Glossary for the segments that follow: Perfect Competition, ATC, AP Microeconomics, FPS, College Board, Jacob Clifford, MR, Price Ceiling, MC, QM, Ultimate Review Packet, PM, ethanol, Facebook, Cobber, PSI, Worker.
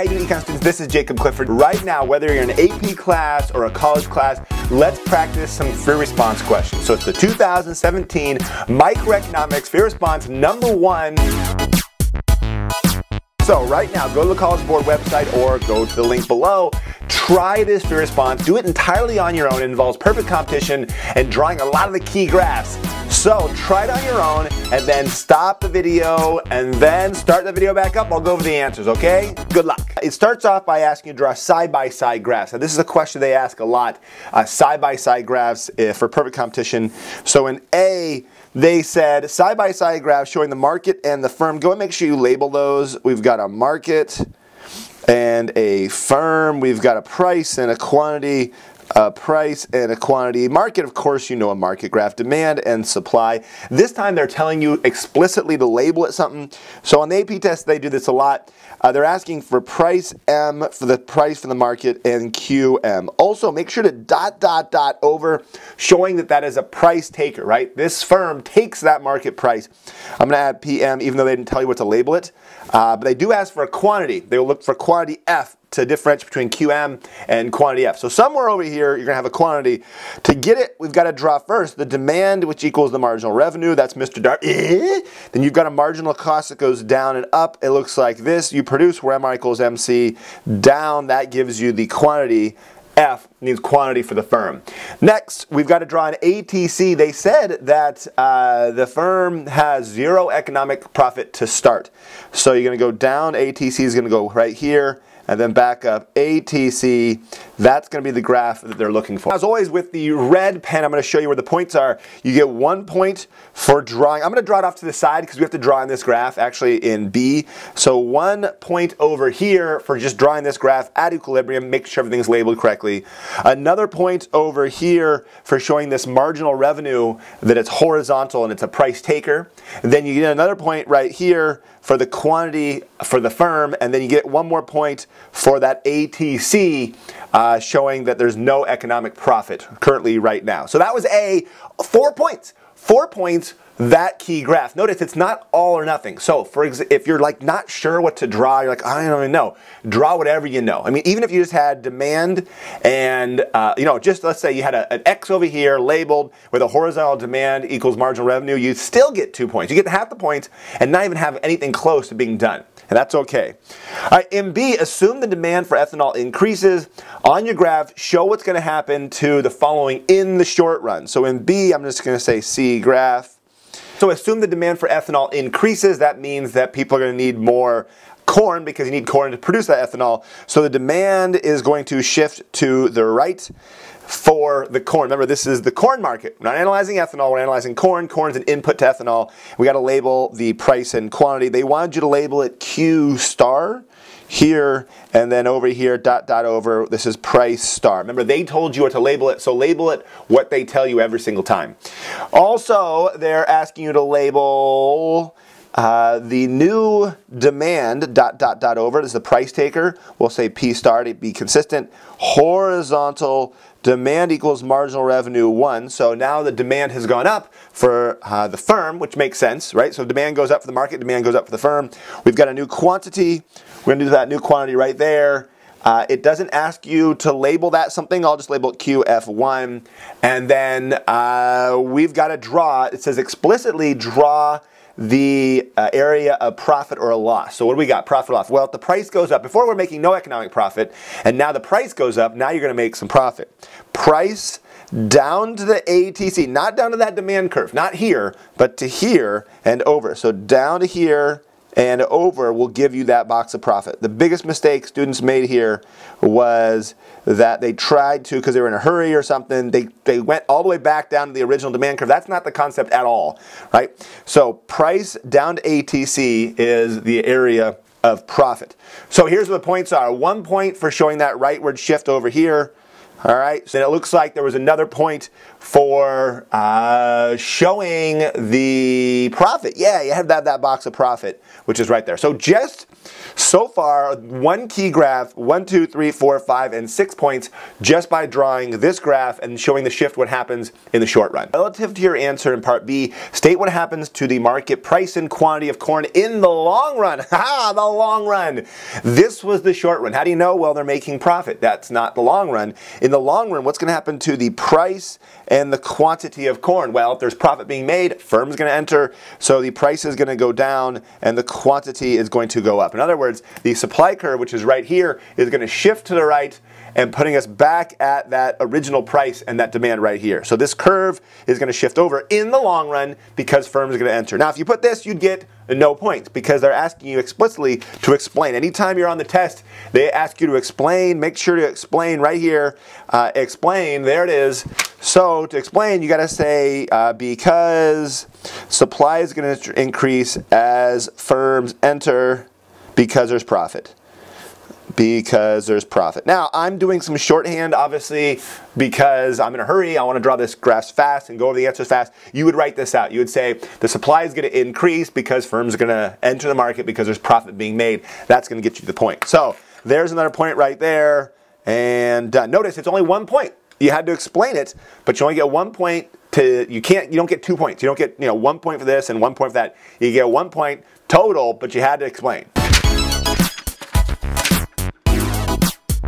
how you doing, students? This is Jacob Clifford. Right now, whether you're in an AP class or a college class, let's practice some free response questions. So it's the 2017 Microeconomics Free Response #1. So right now, go to the College Board website or go to the link below. Try this free response. Do it entirely on your own. It involves perfect competition and drawing a lot of the key graphs. So try it on your own and then stop the video and then start the video back up. I'll go over the answers, okay? Good luck. It starts off by asking you to draw side-by-side graphs. Now this is a question they ask a lot, side-by-side graphs for perfect competition. So in A, they said side-by-side graphs showing the market and the firm. Go and make sure you label those. We've got a market and a firm. We've got a price and a quantity. Price and a quantity. Market, of course, you know a market graph. Demand and supply. This time they're telling you explicitly to label it something. So on the AP test they do this a lot. They're asking for price M for the price from the market and QM. Also make sure to dot dot dot over, showing that that is a price taker, right? This firm takes that market price. I'm going to add PM even though they didn't tell you what to label it. But they do ask for a quantity. They will look for quantity F to differentiate between QM and quantity F. So somewhere over here, you're gonna have a quantity. To get it, we've gotta draw first the demand, which equals the marginal revenue. That's Mr. Dart. Then you've got a marginal cost that goes down and up. It looks like this. You produce where MR equals MC down. That gives you the quantity. F means quantity for the firm. Next, we've got to draw an ATC. They said that the firm has zero economic profit to start. So you're going to go down. ATC is going to go right here and then back up. ATC, that's going to be the graph that they're looking for. As always, with the red pen, I'm going to show you where the points are. You get 1 point for drawing. I'm going to draw it off to the side because we have to draw in this graph, actually in B. So 1 point over here for just drawing this graph at equilibrium. Make sure everything's labeled correctly. Another point over here for showing this marginal revenue that it's horizontal and it's a price taker. And then you get another point right here for the quantity for the firm, and then you get 1 more point for that ATC showing that there's no economic profit currently right now. So that was A, 4 points. 4 points, that key graph. Notice it's not all or nothing. So for if you're like not sure what to draw, you're like, I don't even know. Draw whatever you know. I mean, even if you just had demand and, you know, just let's say you had an X over here labeled with a horizontal demand equals marginal revenue, you'd still get 2 points. You get half the points and not even have anything close to being done. And that's okay. All right, in B, assume the demand for ethanol increases. On your graph, show what's going to happen to the following in the short run. So in B, I'm just going to say C graph. So assume the demand for ethanol increases. That means that people are going to need more corn because you need corn to produce that ethanol. So the demand is going to shift to the right for the corn. Remember, this is the corn market. We're not analyzing ethanol, we're analyzing corn. Corn's an input to ethanol. We got to label the price and quantity. They wanted you to label it Q star here, and then over here, dot, dot, over. This is price star. Remember, they told you what to label it, so label it what they tell you every single time. Also, they're asking you to label the new demand, dot, dot, dot, over. This is the price taker. We'll say P star to be consistent. Horizontal demand equals marginal revenue 1. So now the demand has gone up for the firm, which makes sense, right? So demand goes up for the market, demand goes up for the firm. We've got a new quantity. We're going to do that new quantity right there. It doesn't ask you to label that something. I'll just label it QF1. And then we've got to draw. It says explicitly draw the area of profit or a loss. So what do we got? Profit or loss. Well, if the price goes up, before we're making no economic profit, and now the price goes up, now you're going to make some profit. Price down to the ATC, not down to that demand curve, not here, but to here and over. So down to here and over will give you that box of profit. The biggest mistake students made here was that they tried to, because they were in a hurry or something, they went all the way back down to the original demand curve. That's not the concept at all, right? So price down to ATC is the area of profit. So here's what the points are. 1 point for showing that rightward shift over here. All right, so it looks like there was another point for showing the profit. Yeah, you have that box of profit, which is right there. So just So far, one key graph, 1, 2, 3, 4, 5, and 6 points just by drawing this graph and showing the shift what happens in the short run. Relative to your answer in part B, state what happens to the market price and quantity of corn in the long run. Ha, the long run. This was the short run. How do you know? Well, they're making profit. That's not the long run. In the long run, what's going to happen to the price and the quantity of corn? Well, if there's profit being made, firm's going to enter, so the price is going to go down and the quantity is going to go up. In other words, the supply curve, which is right here, is going to shift to the right and putting us back at that original price and that demand right here. So this curve is going to shift over in the long run because firms are going to enter. Now, if you put this, you'd get no points because they're asking you explicitly to explain. Anytime you're on the test, they ask you to explain. Make sure to explain right here. Explain, there it is. So to explain, you got to say because supply is going to increase as firms enter because there's profit. Because there's profit. Now, I'm doing some shorthand, obviously, because I'm in a hurry. I want to draw this graph fast and go over the answers fast. You would write this out. You would say the supply is going to increase because firms are going to enter the market because there's profit being made. That's going to get you the point. So there's another point right there. And notice it's only 1 point. You had to explain it, but you only get 1 point. You don't get 2 points. You don't get 1 point for this and 1 point for that. You get 1 point total, but you had to explain.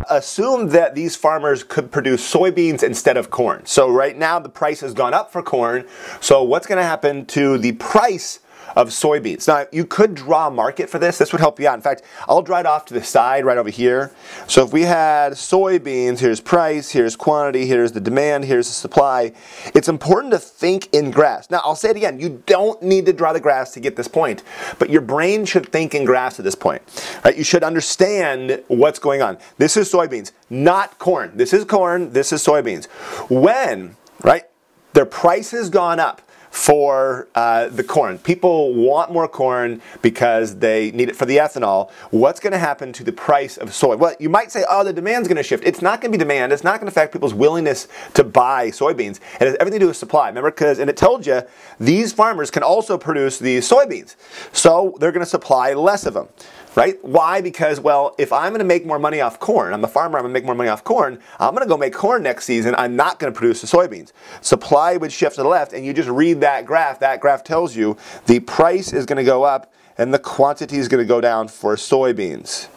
Assume that these farmers could produce soybeans instead of corn. So right now the price has gone up for corn. So what's going to happen to the price of soybeans? Now, you could draw a market for this. This would help you out. In fact, I'll draw it off to the side right over here. So if we had soybeans, here's price, here's quantity, here's the demand, here's the supply. It's important to think in graphs. Now, I'll say it again. You don't need to draw the graphs to get this point, but your brain should think in graphs at this point. Right? You should understand what's going on. This is soybeans, not corn. This is corn, this is soybeans. When, right, their price has gone up for the corn. People want more corn because they need it for the ethanol. What's going to happen to the price of soy? Well, you might say, oh, the demand's going to shift. It's not going to be demand. It's not going to affect people's willingness to buy soybeans. It has everything to do with supply. Remember, and it told you these farmers can also produce these soybeans. So they're going to supply less of them. Right? Why? Because, well, if I'm going to make more money off corn, I'm a farmer, I'm going to make more money off corn, I'm going to go make corn next season, I'm not going to produce the soybeans. Supply would shift to the left, and you just read that graph. That graph tells you the price is going to go up and the quantity is going to go down for soybeans.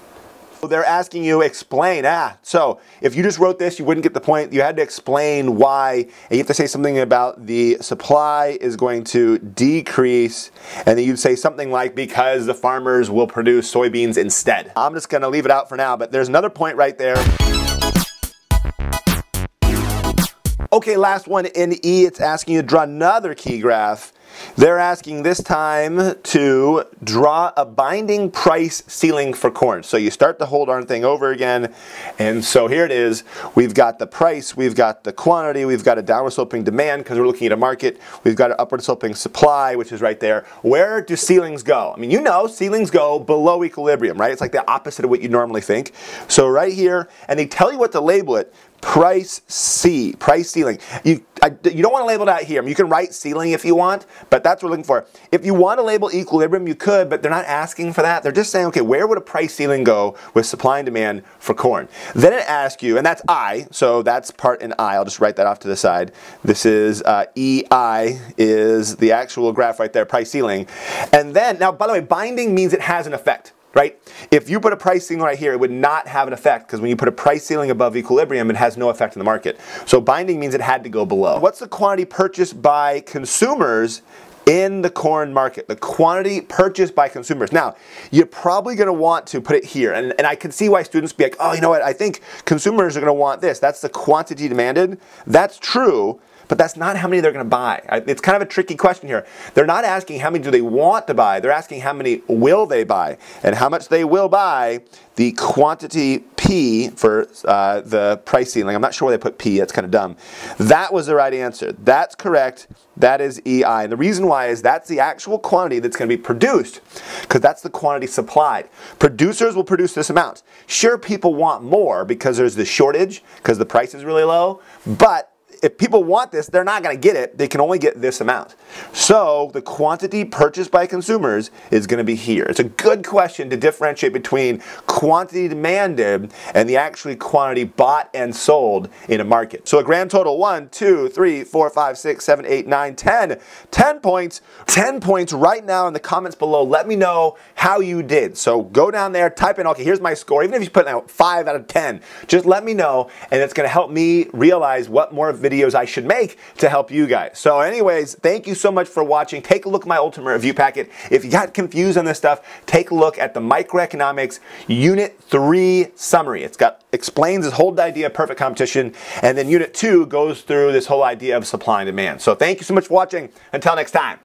So they're asking you explain. So if you just wrote this, you wouldn't get the point. You had to explain why, and you have to say something about the supply is going to decrease, and then you'd say something like because the farmers will produce soybeans instead. I'm just going to leave it out for now, but there's another point right there. Okay, last one in E, it's asking you to draw another key graph. They're asking this time to draw a binding price ceiling for corn. So you start the whole darn thing over again. And so here it is. We've got the price, we've got the quantity, we've got a downward sloping demand because we're looking at a market. We've got an upward sloping supply, which is right there. Where do ceilings go? I mean, ceilings go below equilibrium, right? It's like the opposite of what you normally think. So right here, and they tell you what to label it. Price C, price ceiling. You don't want to label that here. I mean, you can write ceiling if you want, but that's what we're looking for. If you want to label equilibrium, you could, but they're not asking for that. They're just saying, okay, where would a price ceiling go with supply and demand for corn? Then it asks you, and that's I, so that's part in I. I'll just write that off to the side. This is EI is the actual graph right there, price ceiling. And then, now by the way, binding means it has an effect. Right? If you put a price ceiling right here, it would not have an effect because when you put a price ceiling above equilibrium, it has no effect in the market. So binding means it had to go below. What's the quantity purchased by consumers in the corn market? The quantity purchased by consumers. Now, you're probably going to want to put it here. And I can see why students be like, oh, you know what? I think consumers are going to want this. That's the quantity demanded. That's true. But that's not how many they're going to buy. It's kind of a tricky question here. They're not asking how many do they want to buy. They're asking how many will they buy. And how much they will buy, the quantity P for the price ceiling. I'm not sure why they put P. That's kind of dumb. That was the right answer. That's correct. That is EI. And the reason why is that's the actual quantity that's going to be produced because that's the quantity supplied. Producers will produce this amount. Sure, people want more because there's the shortage because the price is really low, but If people want this, they're not going to get it. They can only get this amount. So the quantity purchased by consumers is going to be here. It's a good question to differentiate between quantity demanded and the actual quantity bought and sold in a market. So a grand total, 1, 2, 3, 4, 5, 6, 7, 8, 9, 10. 10 points. 10 points right now in the comments below. Let me know how you did. So go down there, type in, okay, here's my score. Even if you put out 5 out of 10, just let me know, and it's going to help me realize what more videos I should make to help you guys. So anyways, thank you so much for watching. Take a look at my ultimate review packet. If you got confused on this stuff, take a look at the microeconomics unit 3 summary. It's got explains this whole idea of perfect competition, and then unit 2 goes through this whole idea of supply and demand. So thank you so much for watching. Until next time.